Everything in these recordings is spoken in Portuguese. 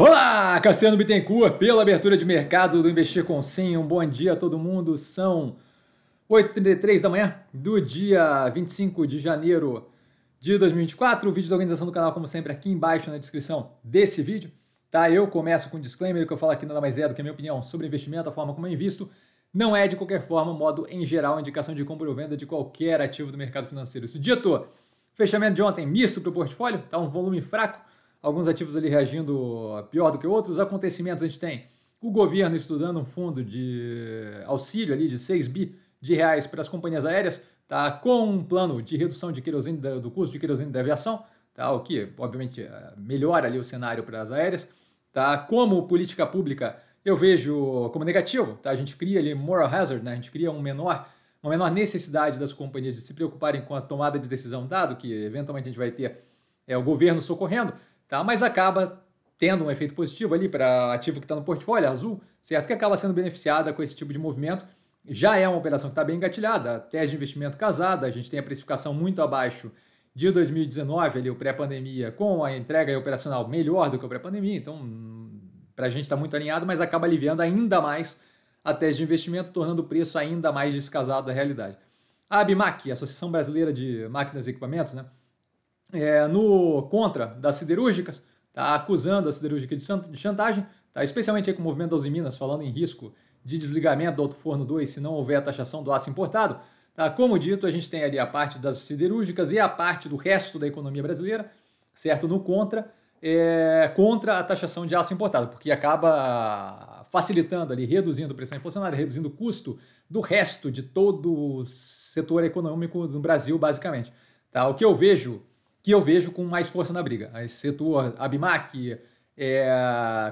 Olá, Cassiano Bittencourt, pela abertura de mercado do Investir com Sim. Um bom dia a todo mundo. São 8h33 da manhã do dia 25 de janeiro de 2024. O vídeo da organização do canal, como sempre, aqui embaixo na descrição desse vídeo. Tá? Eu começo com um disclaimer, que eu falo aqui nada mais é do que a minha opinião sobre investimento, a forma como eu invisto. Não é, de qualquer forma, modo em geral, indicação de compra ou venda de qualquer ativo do mercado financeiro. Isso dito, fechamento de ontem misto para o portfólio, tá? Um volume fraco. Alguns ativos ali reagindo pior do que outros. Acontecimentos, a gente tem o governo estudando um fundo de auxílio ali de 6 bi de reais para as companhias aéreas, tá? Com um plano de redução de querosene, do custo de querosene da aviação, tá? O que, obviamente, melhora ali o cenário para as aéreas. Tá? Como política pública, eu vejo como negativo. Tá? A gente cria ali moral hazard, né? A gente cria uma menor necessidade das companhias de se preocuparem com a tomada de decisão, dado que, eventualmente, a gente vai ter o governo socorrendo. Tá, mas acaba tendo um efeito positivo ali para ativo que está no portfólio azul, certo? Que acaba sendo beneficiada com esse tipo de movimento. Já é uma operação que está bem engatilhada, a tese de investimento casada, a gente tem a precificação muito abaixo de 2019, ali, o pré-pandemia, com a entrega operacional melhor do que o pré-pandemia, então para a gente está muito alinhado, mas acaba aliviando ainda mais a tese de investimento, tornando o preço ainda mais descasado da realidade. A ABIMAQ, Associação Brasileira de Máquinas e Equipamentos, né? No contra das siderúrgicas, tá acusando a siderúrgica de chantagem, tá, especialmente aí com o movimento das Usiminas, falando em risco de desligamento do Alto Forno 2 se não houver a taxação do aço importado. Tá? Como dito, a gente tem ali a parte das siderúrgicas e a parte do resto da economia brasileira, certo? No contra, contra a taxação de aço importado, porque acaba facilitando ali, reduzindo a pressão inflacionária, reduzindo o custo do resto de todo o setor econômico no Brasil, basicamente. Tá? O que eu vejo com mais força na briga. Esse setor ABIMAQ,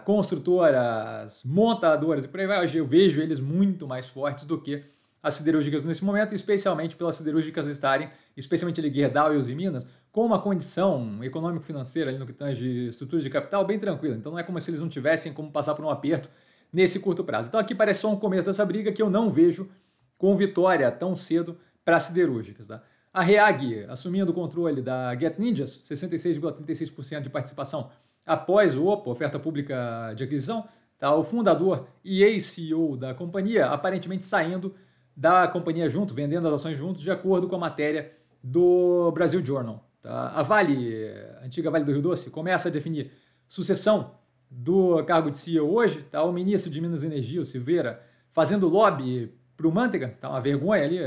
construtoras, montadoras e por aí vai, hoje eu vejo eles muito mais fortes do que as siderúrgicas nesse momento, especialmente pelas siderúrgicas estarem, especialmente ali Gerdau e Usiminas, com uma condição econômico-financeira ali no que tange estrutura de capital bem tranquila. Então não é como se eles não tivessem como passar por um aperto nesse curto prazo. Então aqui parece só um começo dessa briga que eu não vejo com vitória tão cedo para as siderúrgicas, tá? A REAG, assumindo o controle da GetNinjas, 66,36% de participação após o OPA, oferta pública de aquisição, tá? O fundador e ex-CEO da companhia, aparentemente saindo da companhia junto, vendendo as ações juntos, de acordo com a matéria do Brasil Journal. Tá? A Vale, a antiga Vale do Rio Doce, começa a definir sucessão do cargo de CEO hoje. Tá? O ministro de Minas e Energia, o Silveira, fazendo lobby para o Mantega, tá? Uma vergonha ali,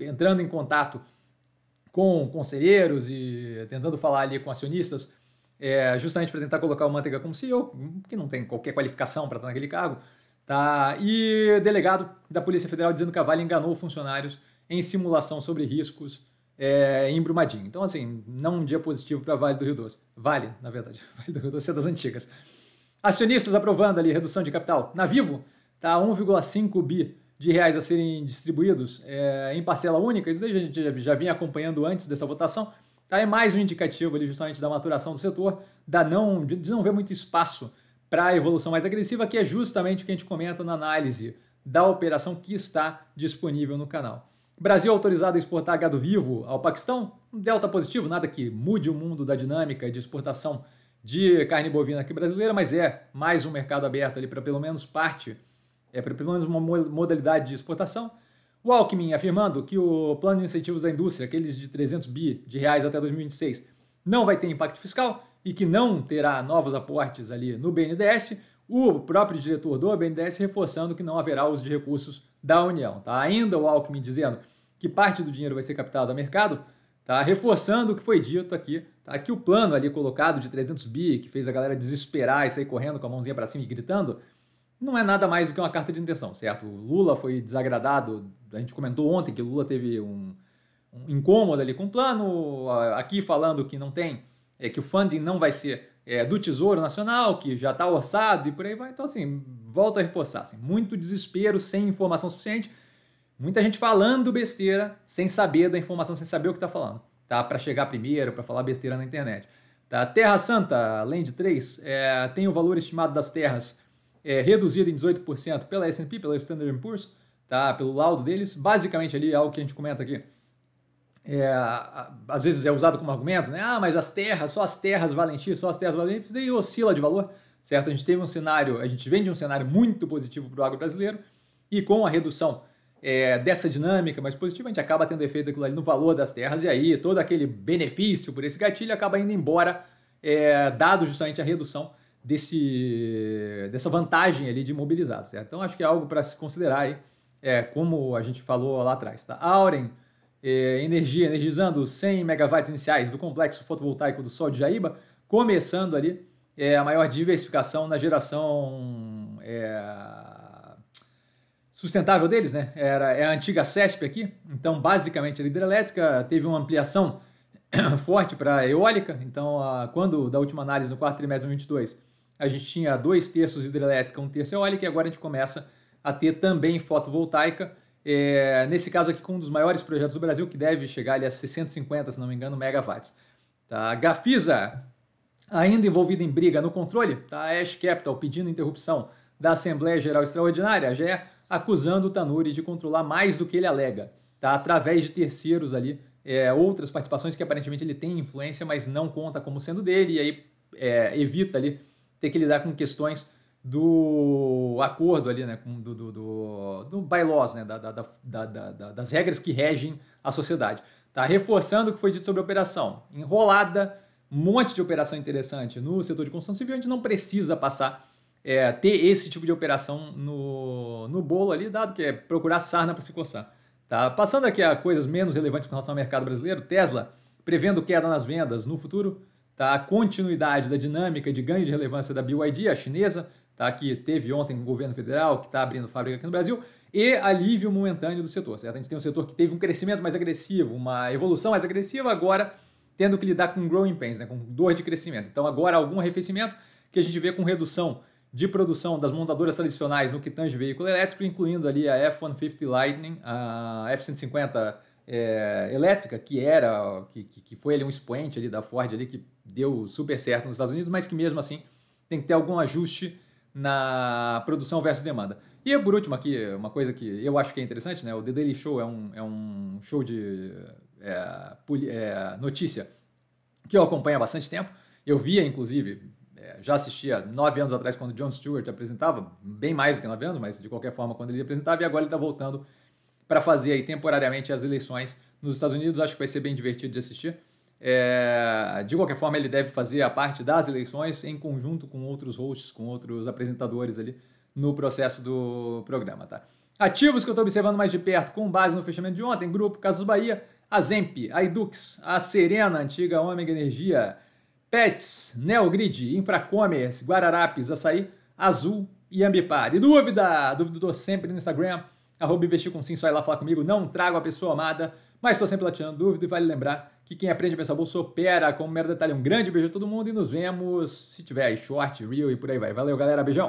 entrando em contato com conselheiros e tentando falar ali com acionistas, justamente para tentar colocar o Mantega como CEO, que não tem qualquer qualificação para estar naquele cargo, tá? E delegado da Polícia Federal dizendo que a Vale enganou funcionários em simulação sobre riscos em Brumadinho. Então, assim, não um dia positivo para a Vale do Rio Doce. Vale, na verdade, Vale do Rio Doce é das antigas. Acionistas aprovando ali redução de capital na Vivo, tá? 1,5 bi de reais a serem distribuídos em parcela única. Isso daí a gente já vinha acompanhando antes dessa votação. Tá? É mais um indicativo ali justamente da maturação do setor, de não ver muito espaço para a evolução mais agressiva, que é justamente o que a gente comenta na análise da operação que está disponível no canal. Brasil autorizado a exportar gado vivo ao Paquistão, um delta positivo, nada que mude o mundo da dinâmica de exportação de carne bovina aqui brasileira, mas é mais um mercado aberto ali para pelo menos parte, para pelo menos uma modalidade de exportação. O Alckmin afirmando que o plano de incentivos da indústria, aqueles de 300 bi de reais até 2026, não vai ter impacto fiscal e que não terá novos aportes ali no BNDES. O próprio diretor do BNDES reforçando que não haverá uso de recursos da União. Tá? Ainda o Alckmin dizendo que parte do dinheiro vai ser captado a mercado, tá? Reforçando o que foi dito aqui, tá? Que o plano ali colocado de 300 bi, que fez a galera desesperar e sair correndo com a mãozinha para cima e gritando, não é nada mais do que uma carta de intenção, certo? O Lula foi desagradado, a gente comentou ontem que o Lula teve um incômodo ali com o plano, aqui falando que não tem, que o funding não vai ser do Tesouro Nacional, que já está orçado e por aí vai. Então, assim, volta a reforçar, assim, muito desespero, sem informação suficiente, muita gente falando besteira, sem saber da informação, sem saber o que está falando, tá? Para chegar primeiro, para falar besteira na internet. Tá? Terra Santa, além de 3, tem o valor estimado das terras reduzido em 18% pela S&P, pela Standard & Poor's, tá? Pelo laudo deles, basicamente ali algo que a gente comenta aqui, às vezes é usado como argumento, né? Ah, mas as terras, só as terras valem X, só as terras valem Y, daí oscila de valor, certo? A gente teve um cenário, a gente vem de um cenário muito positivo para o agro brasileiro e com a redução dessa dinâmica mais positiva, a gente acaba tendo efeito daquilo ali no valor das terras e aí todo aquele benefício por esse gatilho acaba indo embora, dado justamente a redução dessa vantagem ali de imobilizados, certo? Então acho que é algo para se considerar aí, como a gente falou lá atrás, tá? Auren, energizando 100 megawatts iniciais do complexo fotovoltaico do Sol de Jaíba, começando ali a maior diversificação na geração sustentável deles, né? É a antiga CESP aqui, então basicamente a hidrelétrica teve uma ampliação forte para eólica, então quando da última análise no quarto trimestre de 2022 a gente tinha 2/3 hidrelétrica, 1/3 eólica e agora a gente começa a ter também fotovoltaica. Nesse caso aqui com um dos maiores projetos do Brasil, que deve chegar ali a 650, se não me engano, megawatts. Tá? Gafisa, ainda envolvida em briga no controle, tá? Ash Capital pedindo interrupção da Assembleia Geral Extraordinária, já acusando o Tanuri de controlar mais do que ele alega, tá? Através de terceiros ali, outras participações que aparentemente ele tem influência, mas não conta como sendo dele, e aí evita ali ter que lidar com questões do acordo ali, né, do bylaws, né, das regras que regem a sociedade. Tá reforçando o que foi dito sobre a operação. Enrolada, um monte de operação interessante no setor de construção civil, a gente não precisa passar, ter esse tipo de operação no bolo ali, dado que é procurar sarna para se coçar. Tá? Passando aqui a coisas menos relevantes com relação ao mercado brasileiro, Tesla prevendo queda nas vendas no futuro, tá? A continuidade da dinâmica de ganho de relevância da BYD, a chinesa, tá, que teve ontem o governo federal, que está abrindo fábrica aqui no Brasil, e alívio momentâneo do setor, certo? A gente tem um setor que teve um crescimento mais agressivo, uma evolução mais agressiva, agora tendo que lidar com growing pains, né, com dor de crescimento. Então agora algum arrefecimento que a gente vê com redução de produção das montadoras tradicionais no que tange veículo elétrico, incluindo ali a F-150 Lightning, a F-150 elétrica, que foi ali um expoente ali da Ford, ali, que deu super certo nos Estados Unidos, mas que mesmo assim tem que ter algum ajuste na produção versus demanda. E por último aqui, uma coisa que eu acho que é interessante, né? O The Daily Show é um show de notícia que eu acompanho há bastante tempo. Eu via, inclusive, já assistia 9 anos atrás quando o Jon Stewart apresentava, bem mais do que 9 anos, mas de qualquer forma quando ele apresentava, e agora ele está voltando para fazer aí temporariamente as eleições nos Estados Unidos. Acho que vai ser bem divertido de assistir. De qualquer forma, ele deve fazer a parte das eleições em conjunto com outros hosts, com outros apresentadores ali no processo do programa, tá? Ativos que eu estou observando mais de perto com base no fechamento de ontem: Grupo Casos Bahia, a Zemp, a Aidux, a Serena, antiga Ômega Energia, Pets, Neogrid, Infracommerce, Guararapes, Açaí, Azul e Ambipar. E dúvida dou sempre no Instagram, @investircomsim, só ir lá falar comigo, não trago a pessoa amada, mas estou sempre lá tirando dúvida e vale lembrar que quem aprende a pensar bolsa opera como mero detalhe. Um grande beijo a todo mundo e nos vemos se tiver short, real e por aí vai. Valeu, galera. Beijão.